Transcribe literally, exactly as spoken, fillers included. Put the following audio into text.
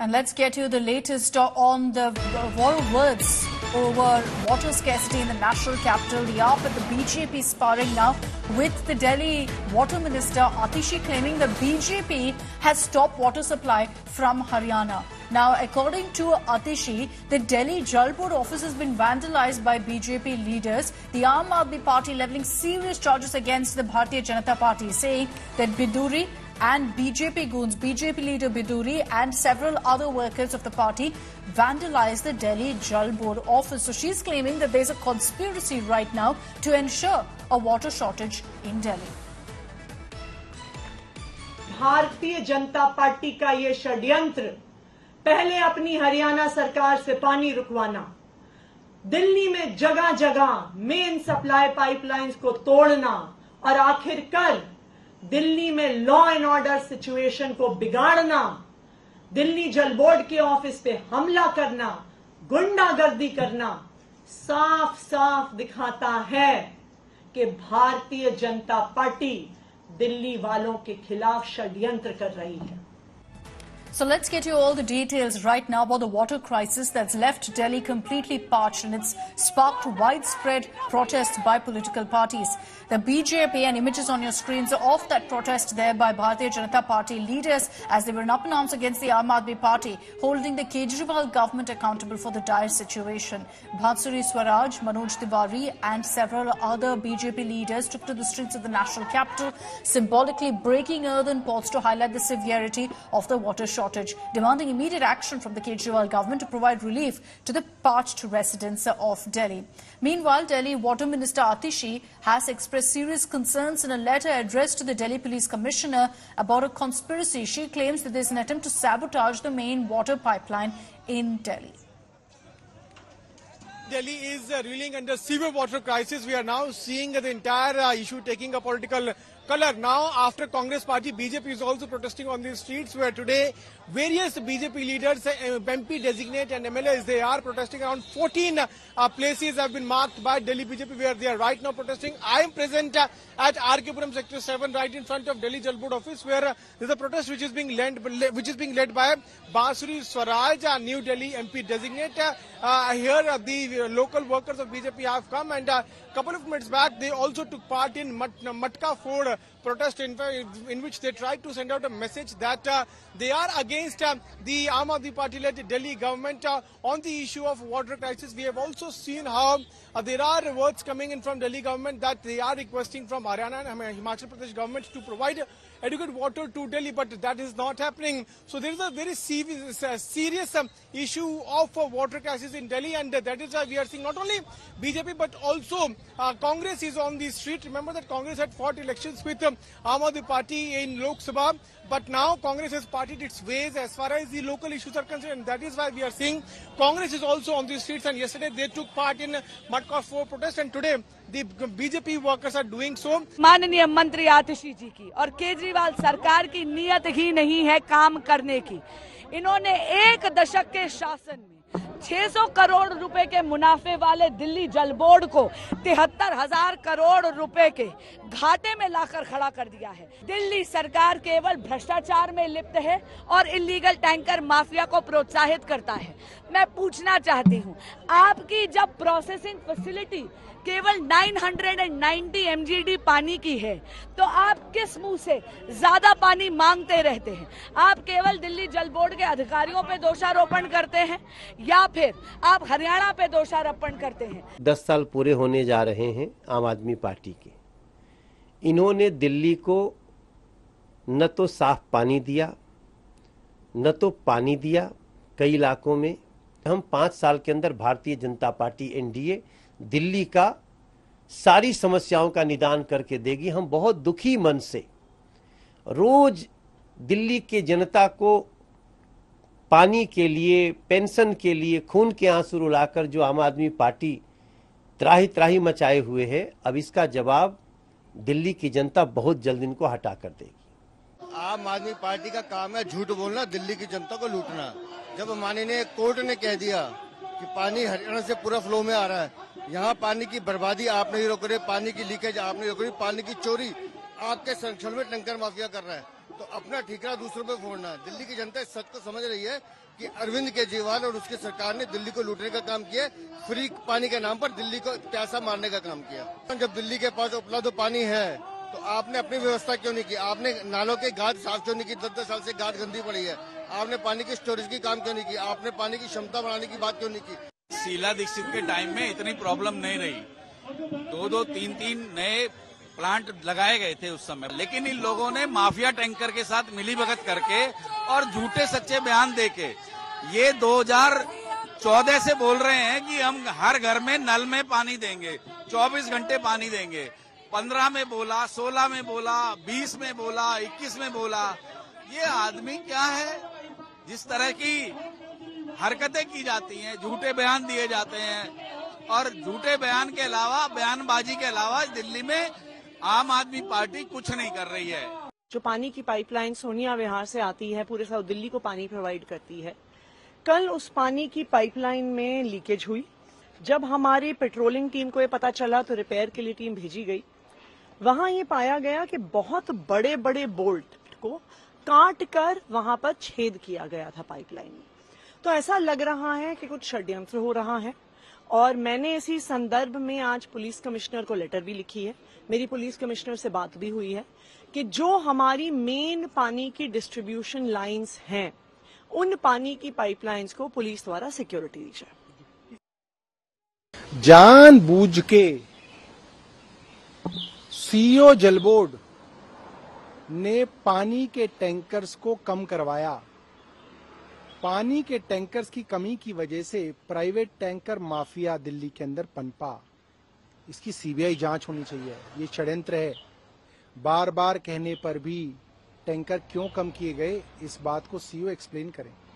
And let's get you the latest on the war of words over water scarcity in the national capital. The A A P and the B J P sparring now, with the Delhi water minister Atishi claiming the B J P has stopped water supply from Haryana. Now, according to Atishi, the Delhi Jal Board office has been vandalized by B J P leaders. The Aam Aadmi Party levelling serious charges against the Bharatiya Janata Party, saying that Bidhuri and B J P goons, B J P leader Bidhuri and several other workers of the party vandalized the Delhi Jal Board office. So she's claiming that there's a conspiracy right now to ensure a water shortage in Delhi. भारतीय Janata party का ये षड्यंत्र पहले अपनी हरियाणा सरकार से पानी रुकवाना, दिल्ली में जगह जगह मेन सप्लाई पाइपलाइंस को तोड़ना और आखिरकार दिल्ली में लॉ एंड ऑर्डर सिचुएशन को बिगाड़ना, दिल्ली जल बोर्ड के ऑफिस पे हमला करना, गुंडागर्दी करना साफ साफ दिखाता है कि भारतीय जनता पार्टी दिल्ली वालों के खिलाफ षड्यंत्र कर रही है. So let's get you all the details right now about the water crisis that's left Delhi completely parched, and it's sparked widespread protests by political parties. The B J P, and images on your screens of that protest there by Bharatiya Janata Party leaders as they were up in arms against the Aam Aadmi Party, holding the Kejriwal government accountable for the dire situation. Bansuri Swaraj, Manoj Tiwari and several other B J P leaders took to the streets of the national capital, symbolically breaking earthen pots to highlight the severity of the water shortage. demanding immediate action from the Kejriwal government to provide relief to the parched residents of Delhi. Meanwhile, Delhi Water Minister Atishi has expressed serious concerns in a letter addressed to the Delhi Police Commissioner about a conspiracy. She claims that there is an attempt to sabotage the main water pipeline in Delhi. Delhi is uh, reeling under severe water crisis. We are now seeing uh, the entire uh, issue taking a political color. Now, after Congress party, B J P is also protesting on these streets, where today various B J P leaders, uh, M P designate and M L As, they are protesting. Around fourteen uh, places have been marked by Delhi B J P where they are right now protesting. I am present uh, at R K Puram Sector seven, right in front of Delhi Jal Board office, where uh, there is a protest which is being led, which is being led by Bansuri Swaraj, uh, New Delhi M P designate. Uh, uh, here uh, the local workers of B J P have come, and a couple of minutes back they also took part in Mat Matka Ford protest, in, in which they tried to send out a message that uh, they are against uh, the Aam Aadmi Party-led Delhi government uh, on the issue of water crisis. We have also seen how uh, there are words coming in from Delhi government that they are requesting from Haryana and Himachal Pradesh government to provide adequate water to Delhi, but that is not happening. So there is a very serious, uh, serious um, issue of uh, water crisis in Delhi, and uh, that is why uh, we are seeing not only B J P but also uh, Congress is on the street. Remember that Congress had fought elections with um, Aam Aadmi Party in Lok Sabha, but now Congress has parted its ways as far as the local issues are concerned. That is why we are seeing Congress is also on the streets, and yesterday they took part in Matka Ford protest, and today the B J P workers are doing so. माननीय मंत्री आतिशी जी की और केजरीवाल सरकार की नीयत ही नहीं है काम करने की. इन्होंने एक दशक के शासन में छह सौ करोड़ रुपए के मुनाफे वाले दिल्ली जल बोर्ड को तिहत्तर हजार करोड़ रुपए के घाटे में लाकर खड़ा कर दिया है. दिल्ली सरकार केवल भ्रष्टाचार में लिप्त है और इलीगल टैंकर माफिया को प्रोत्साहित करता है. मैं पूछना चाहती हूँ, आपकी जब प्रोसेसिंग फैसिलिटी केवल नौ सौ नब्बे एम जी डी पानी की है तो आप किस मुंह से ज्यादा पानी मांगते रहते हैं? आप केवल दिल्ली जल बोर्ड के अधिकारियों पे दोषारोपण करते हैं या फिर आप हरियाणा पे दोषारोपण करते हैं? दस साल पूरे होने जा रहे हैं आम आदमी पार्टी के. इन्होंने दिल्ली को न तो साफ पानी दिया न तो पानी दिया कई इलाकों में. हम पाँच साल के अंदर Bharatiya Janata Party N D A Delhi का सारी समस्याओं का निदान करके देगी. हम बहुत दुखी मन से रोज दिल्ली के जनता को पानी के लिए, पेंशन के लिए खून के आंसू रुलाकर जो आम आदमी पार्टी त्राही त्राही मचाए हुए है, अब इसका जवाब दिल्ली की जनता बहुत जल्द इनको हटा कर देगी. आम आदमी पार्टी का काम है झूठ बोलना, दिल्ली की जनता को लूटना. जब माननीय कोर्ट ने कह दिया कि पानी हरियाणा से पूरा फ्लो में आ रहा है, यहाँ पानी की बर्बादी आप नहीं रोक रहे, पानी की लीकेज आप नहीं रोक रहे, पानी की चोरी आपके संरक्षण में टंकर माफिया कर रहा है. तो अपना ठीकरा दूसरों पे फोड़ना। दिल्ली की जनता इस सच को समझ रही है कि अरविंद केजरीवाल और उसकी सरकार ने दिल्ली को लूटने का काम किया, फ्री पानी के नाम पर दिल्ली को प्यासा मारने का काम किया। जब दिल्ली के पास उपलब्ध पानी है तो आपने अपनी व्यवस्था क्यों नहीं की? आपने नालों के गाद साफ क्यों नहीं की? दस दस साल से गाद गंदी पड़ी है। आपने पानी की स्टोरेज की काम क्यों नहीं की? आपने पानी की क्षमता बढ़ाने की बात क्यों नहीं की? शीला दीक्षित के टाइम में इतनी प्रॉब्लम नहीं रही, दो दो तीन तीन नए प्लांट लगाए गए थे उस समय, लेकिन इन लोगों ने माफिया टैंकर के साथ मिलीभगत करके और झूठे सच्चे बयान दे के ये दो हजार चौदह से बोल रहे हैं कि हम हर घर में नल में पानी देंगे, चौबीस घंटे पानी देंगे। पंद्रह में बोला, सोलह में बोला, बीस में बोला, इक्कीस में बोला। ये आदमी क्या है? जिस तरह की हरकतें की जाती हैं, झूठे बयान दिए जाते हैं और झूठे बयान के अलावा, बयानबाजी के अलावा दिल्ली में आम आदमी पार्टी कुछ नहीं कर रही है। जो पानी की पाइपलाइन सोनिया विहार से आती है, पूरे साउथ दिल्ली को पानी प्रोवाइड करती है। कल उस पानी की पाइपलाइन में लीकेज हुई। जब हमारी पेट्रोलिंग टीम को ये पता चला तो रिपेयर के लिए टीम भेजी गई। वहां ये पाया गया कि बहुत बड़े बड़े बोल्ट को काट कर वहां पर छेद किया गया था पाइपलाइन में। तो ऐसा लग रहा है कि कुछ षड्यंत्र हो रहा है और मैंने इसी संदर्भ में आज पुलिस कमिश्नर को लेटर भी लिखी है, मेरी पुलिस कमिश्नर से बात भी हुई है कि जो हमारी मेन पानी की डिस्ट्रीब्यूशन लाइन्स हैं उन पानी की पाइपलाइंस को पुलिस द्वारा सिक्योरिटी दी जाए। जानबूझ के सीओ जल बोर्ड ने पानी के टैंकर्स को कम करवाया। पानी के टैंकर्स की कमी की वजह से प्राइवेट टैंकर माफिया दिल्ली के अंदर पनपा। इसकी सीबीआई जांच होनी चाहिए। ये षड्यंत्र है। बार बार कहने पर भी टैंकर क्यों कम किए गए, इस बात को सीओ एक्सप्लेन करें।